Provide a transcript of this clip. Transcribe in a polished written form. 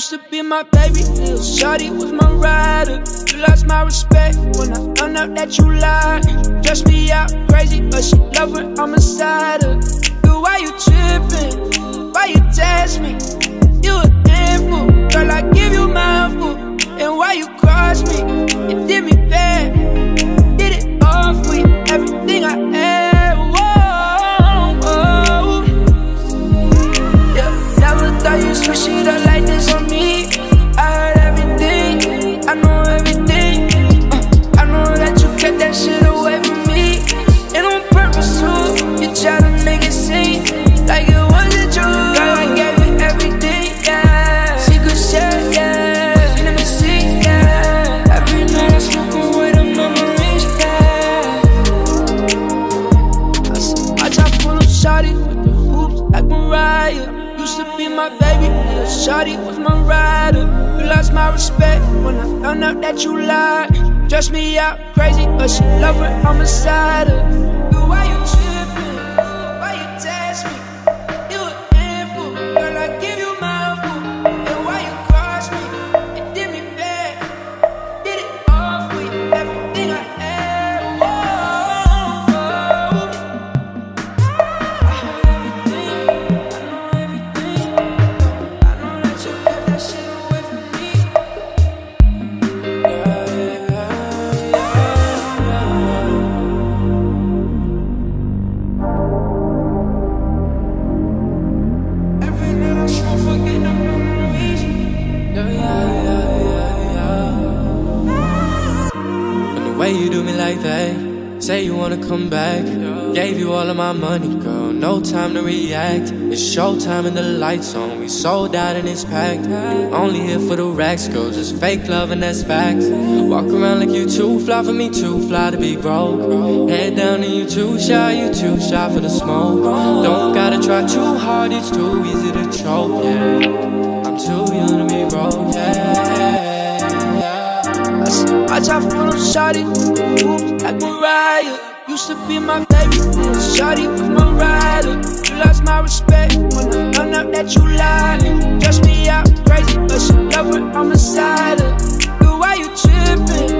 used to be my baby. Shawty was my rider. You lost my respect when I found out that you lied. Dressed me out crazy, but she loved when I'm inside her. Girl, why you tripping? Why you test me? You a handful, girl, I give you mouthful. And why you cross me? You did me bad, did it all for you. Everything I had, whoa, whoa. Yeah, never thought you'd switch it up like this on me. I heard everything, I know everything. I know that you kept that shit away from me. And on purpose too, you try to make it seem like it wasn't true. Shawty was my rider. You lost my respect when I found out that you lied. Dressed me out crazy, but she loved when I'm inside her. Girl, why you tripping? Why you test me? You a handful, girl, I give you my food. And why you cross me? You did me bad, did it all for you. Everything I had, say you wanna come back. Gave you all of my money, girl, no time to react. It's showtime and the lights on, we sold out and it's packed. Only here for the racks, girl, just fake love and that's facts. Walk around like you too fly for me, too fly to be broke. Head down and you too shy for the smoke. Don't gotta try too hard, it's too easy to choke, yeah. I'm too young to be broke, yeah. Watch out for them shawty, moves like Mariah. Used to be my baby, shawty was my rider. You lost my respect when I found out that you lied. Dressed me out crazy, but she loved when I'm inside her. Girl, why you tripping?